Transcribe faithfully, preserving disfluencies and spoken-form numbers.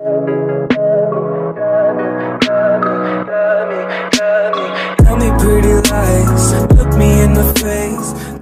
Tell me pretty lies, look me in the face.